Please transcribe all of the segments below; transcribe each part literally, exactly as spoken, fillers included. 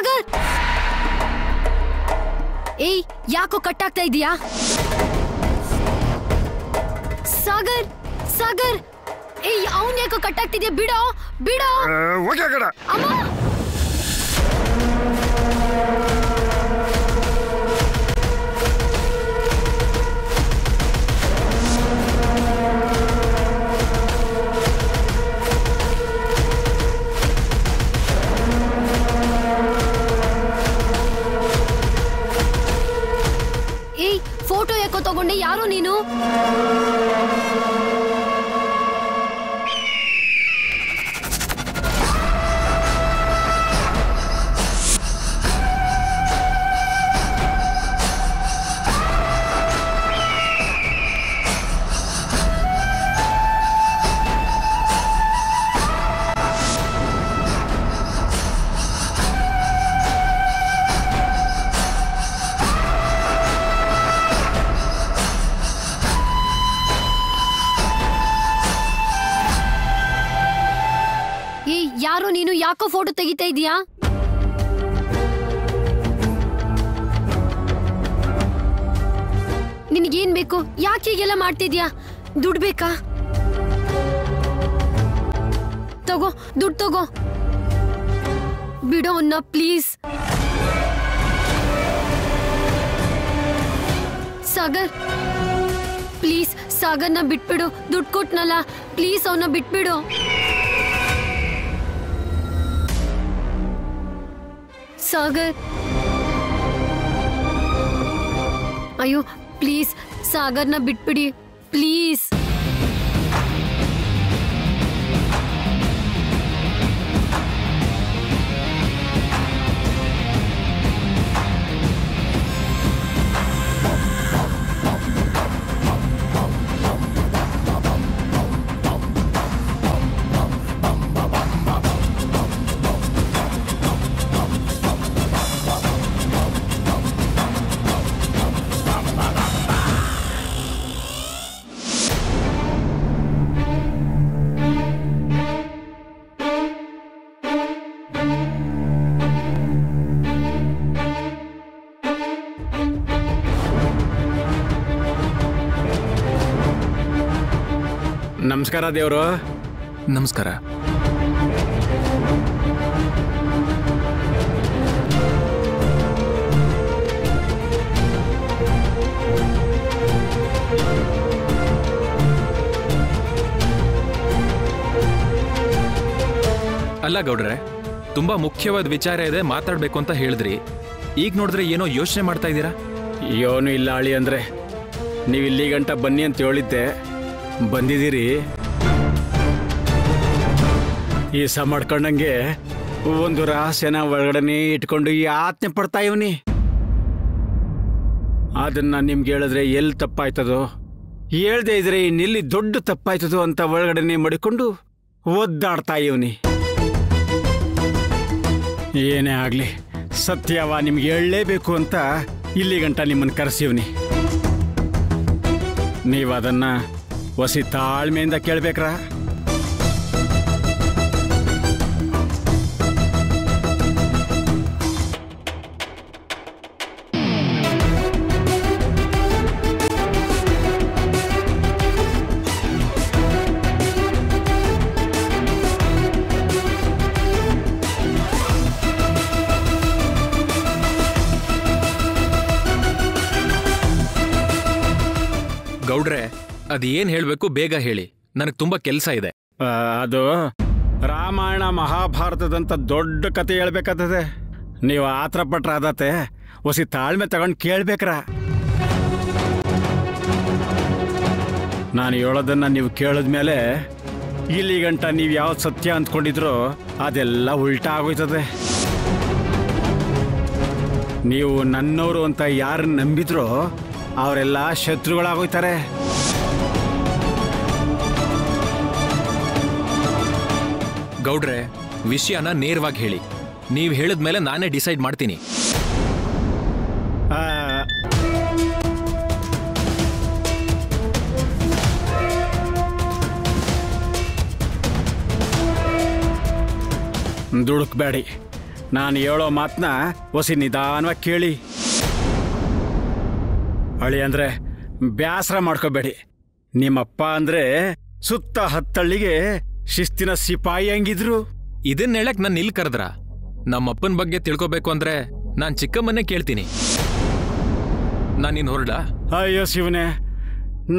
ಸಾಗರ್ ಏಯ್ ಯಾಕೋ ಕಟ್ ಆಗ್ತಾ ಇದೀಯಾ ಸಾಗರ್ ಸಾಗರ್ ಏಯ್ ಅವನು ಯಾಕೋ ಕಟ್ ಆಗ್ತಿದೀಯಾ ಬಿಡೋ ಬಿಡೋ ಹೋಗ್ಯಾ ಕಡ ಅಮ್ಮ फोटो याको तगोंडे यारो नीनु यारो नीनु याको फोटो तेगीता इदीया निनगे ಏನ್ ಬೇಕು ಯಾಕೆ ಹೀಗೆಲ್ಲ ಮಾಡ್ತಿದ್ದೀಯಾ ದುಡ್ಡು ಬೇಕಾ ತಗೋ ದುಡ್ಡು ತಗೋ ಬಿಡೋ ಅಣ್ಣ ಪ್ಲೀಸ್ ಸಾಗರ್ ಪ್ಲೀಸ್ ಸಾಗರ್ ನ ಬಿಟ್ಬಿಡು ದುಡ್ಡು ಕೊಟ್ನಲ್ಲ ಪ್ಲೀಸ್ ಅವನ್ನ ಬಿಟ್ಬಿಡು सागर अयो प्लीज सागर ना बिटबिडी प्लीज नमस्कार देवर नमस्कार अल्ल गौड्रे तुम्बा मुख्यवाद विचार इदे माताडबेकु अंत हेळिद्रि ಈಗ ನೋಡಿದ್ರೆ ಏನೋ ಯೋಚನೆ ಮಾಡ್ತಾ ಇದ್ದೀರಾ ಏನು ಇಲ್ಲ ಅಳಿ ಅಂದ್ರೆ ನೀವು ಇಲ್ಲಿ ಗಂಟ ಬನ್ನಿ ಅಂತ ಹೇಳಿದ್ದೆ ಬಂದಿದ್ದೀರಿ ಈ ಸಮಡ್ಕೊಂಡಂಗೆ ಒಂದು ರಹಸ್ಯನ ಒಳಗಡೆನೇ ಇಟ್ಕೊಂಡು ಈ ಆತ್ಮೆ ಪಡ್ತಾ ಇವನಿ ಅದನ್ನ ನಿಮಗೆ ಹೇಳಿದ್ರೆ ಎಲ್ಲಿ ತಪ್ಪಾಯ್ತದೋ ಹೇಳ್ದೇ ಇದ್ರೆ ಇನ್ನೆಲ್ಲಿ ದೊಡ್ಡ ತಪ್ಪಾಯ್ತದೋ ಅಂತ ಒಳಗಡೆನೇ ಮಡಿಕೊಂಡು ಒದ್ದಾಡ್ತಾ ಇವನಿ ಏನೇ ಆಗಲಿ ಸತ್ಯವ ನಿಮಗೆ ಹೇಳಲೇಬೇಕು ಅಂತ ಇಲ್ಲಿ ಗಂಟ ನಿಮ್ಮನ್ನ ಕರೆಸಿವನಿ ನೀವು ಅದನ್ನ वसी ताळ्मेयिंद केळबेक्रा गौड्रे अदेन हेळबेकु बेग हेळि ನನಗೆ ತುಂಬಾ ಕೆಲಸ ಇದೆ ಅದು ರಾಮಾಯಣ ಮಹಾಭಾರತದಂತ ದೊಡ್ಡ ಕಥೆ ಹೇಳಬೇಕಾಗಿದೆ ನೀವು ಆತ್ರಪಟ್ರ ಅದತೆ ಒಸಿ ತಾಳ್ಮೆ ತಗೊಂಡು ಕೇಳಬೇಕರಾ ನಾನು ಹೇಳೋದನ್ನ ನೀವು ಕೇಳಿದ ಮೇಲೆ ಇಲ್ಲಿ ಗಂಟ ನೀವು ಯಾವ ಸತ್ಯ ಅಂದ್ಕೊಂಡಿದ್ರೋ ಅದೆಲ್ಲ ಉಲ್ಟಾ ಆಗೋಯ್ತದೆ ನೀವು ನನ್ನವರು ಅಂತ ಯಾರು ನಂಬಿದ್ರೋ ಅವರೆಲ್ಲ ಶತ್ರುಗಳಾಗೋಯ್ತಾರೆ ಗೌಡ್ರೆ ವಿಷಯನ ನೇರವಾಗಿ ಹೇಳಿ ನೀವು ಹೇಳಿದ ಮೇಲೆ ನಾನೇ ಡಿಸೈಡ್ ಮಾಡ್ತೀನಿ ದುಡುಕಬೇಡಿ ನಾನು ಹೇಳೋ ಮಾತನ್ನ ಒಸಿ ನಿಧಾನವಾಗಿ ಕೇಳಿ. ಅಳಿ ಅಂದ್ರೆ ಬ್ಯಾಸರ ಮಾಡ್ಕೋಬೇಡಿ. ನಿಮ್ಮಪ್ಪ ಅಂದ್ರೆ ಸುತ್ತ ಹತ್ತಳ್ಳಿಗೆ ಶಿಸ್ತಿನ ಸಿಪಾಯಿ ಹಂಗಿದ್ರು. ಇದನ್ನ ಹೇಳಕ್ ನಾನು ಇಲ್ಲಿ ಕರೆದ್ರ? ನಮ್ಮಪ್ಪನ ಬಗ್ಗೆ ತಿಳ್ಕೋಬೇಕು ಅಂದ್ರೆ ನಾನು ಚಿಕ್ಕಮ್ಮನ್ನೇ ಕೇಳ್ತೀನಿ. ನಾನು ನೀನು ಹೊರಡ? ಅಯ್ಯೋ ಶಿವನೇ,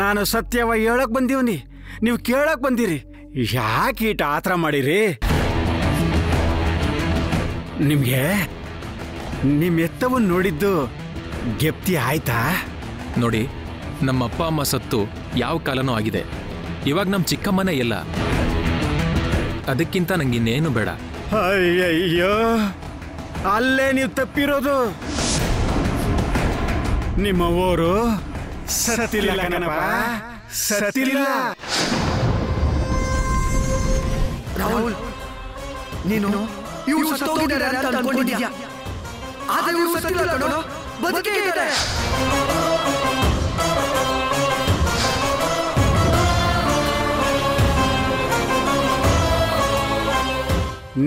ನಾನು ಸತ್ಯವ ಹೇಳಕ್ ಬಂದೀವನಿ, ನೀವು ಕೇಳಕ್ ಬಂದಿರಿ. ಯಾಕೆ ಈಟ ಆತರ ಮಾಡಿರಿ? ನಿಮ್ಗೆ ನಿಮ್ಮ ಎತ್ತವನ್ನು ನೋಡಿದ್ದು ಗೆಪ್ತಿ ಆಯ್ತಾ? ನೋಡಿ, ನಮ್ಮ ಅಪ್ಪ ಅಮ್ಮ ಸತ್ತು ಯಾವ ಕಾಲನೂ ಆಗಿದೆ. ಇವಾಗ ನಮ್ಮ ಚಿಕ್ಕಮ್ಮನೇ ಇಲ್ಲ. ಅದಕ್ಕಿಂತ ನಂಗಿನ್ನೇನು ಬೇಡ. ಅಯ್ಯಯ್ಯೋ, ಅಲ್ಲೇ ನೀವು ತಪ್ಪಿರೋದು. ನಿಮ್ಮ ಊರು ಸತ್ತಿಲ್ಲ ಕಣಪ್ಪ, ಸತ್ತಿಲ್ಲ. ರಾಹುಲ್, ನೀನು ಇವರು ಸತ್ತೋಗಿದ್ದಾರೆ ಅಂತ ಅನ್ಕೊಂಡಿದ್ಯಾ? ಆದ್ರೆ ಇವರು ಸತ್ತಿಲ್ಲ ಕಣೋ, ಬದುಕೇ ಇದ್ದಾರೆ.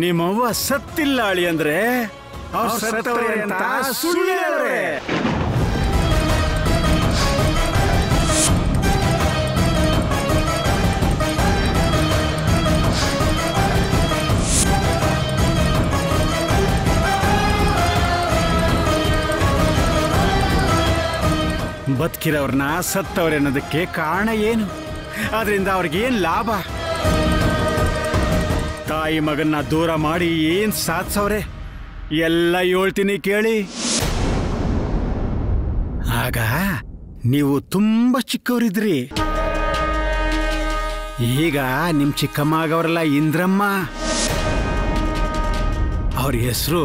ನಿಮ್ಮವ್ವ ಸತ್ತಿಲ್ಲ ಅಳಿ ಅಂದ್ರೆ ಅವ್ರು ಸತ್ತವ್ರೆ ಅಂತ ಸುಳ್ಳವ್ರೆ. ಬದುಕಿರೋರ್ನ ಸತ್ತವ್ರೆ ಅನ್ನೋದಕ್ಕೆ ಕಾರಣ ಏನು? ಅದರಿಂದ ಅವ್ರಿಗೇನು ಲಾಭ? ತಾಯಿ ಮಗನ್ನ ದೂರ ಮಾಡಿ ಏನ್ ಸಾಧ್ಸವ್ರೆ? ಎಲ್ಲ ಹೇಳ್ತೀನಿ ಕೇಳಿ. ಆಗ ನೀವು ತುಂಬಾ ಚಿಕ್ಕವರಿದ್ರಿ. ಈಗ ನಿಮ್ ಚಿಕ್ಕಮ್ಮ ಆಗವ್ರಲ್ಲ ಇಂದ್ರಮ್ಮ, ಅವ್ರ ಹೆಸರು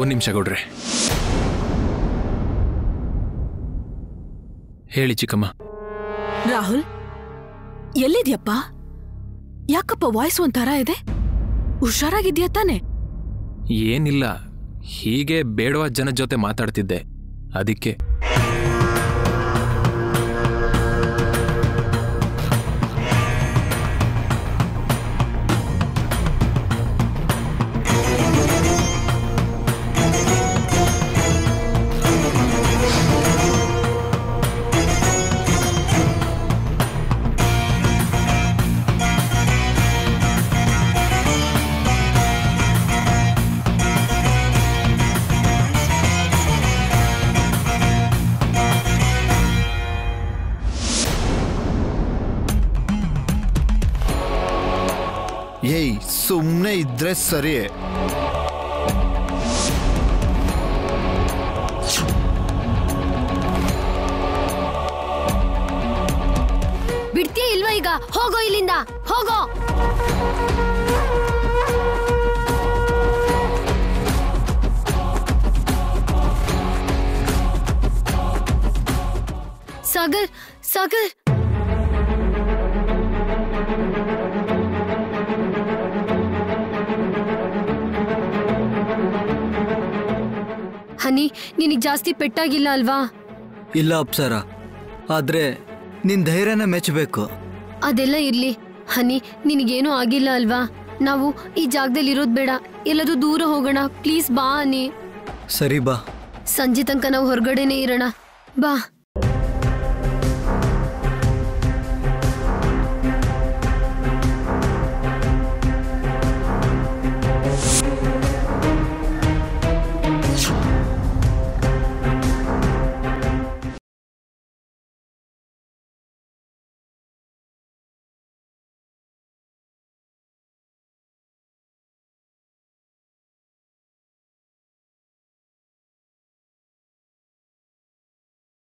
ಒಂದ್ ನಿಮಿಷ ಗೌಡ್ರೆ. ಹೇಳಿ ಚಿಕ್ಕಮ್ಮ. ರಾಹುಲ್ ಎಲ್ಲಿದ್ಯಪ್ಪ? ಯಾಕಪ್ಪ ವಾಯ್ಸ್ ಒಂಥರ ಇದೆ? ಹುಷಾರಾಗಿದ್ಯಾ ತಾನೆ? ಏನಿಲ್ಲ, ಹೀಗೆ ಬೇಡವ ಜನ ಜೊತೆ ಮಾತಾಡ್ತಿದ್ದೆ ಅದಕ್ಕೆ. ಏಯ್, ಸುಮ್ಮನೆ ಇದ್ರೆ ಸರಿ. ಬಿಡ್ತೀಯ ಇಲ್ವಾ? ಈಗ ಹೋಗೋ ಇಲ್ಲಿಂದ, ಹೋಗೋ. ಸಾಗರ್, ಸಾಗರ್, ಹನಿ, ನಿನಗೆ ಜಾಸ್ತಿ ಪೆಟ್ಟಾಗಿಲ್ಲ ಅಲ್ವಾ? ಇಲ್ಲ ಅಪ್ಸರ, ಆದ್ರೆ ನಿನ್ ಧೈರ್ಯನ ಮೆಚ್ಚಬೇಕು. ಅದೆಲ್ಲ ಇರ್ಲಿ ಹನಿ, ನಿನಗೇನೂ ಆಗಿಲ್ಲ ಅಲ್ವಾ? ನಾವು ಈ ಜಾಗದಲ್ಲಿ ಇರೋದು ಬೇಡ, ಎಲ್ಲದೂ ದೂರ ಹೋಗೋಣ. ಪ್ಲೀಸ್ ಬಾ ಹನಿ. ಸರಿ ಬಾ. ಸಂಜೆ ತನಕ ನಾವು ಹೊರಗಡೆನೆ ಇರೋಣ, ಬಾ.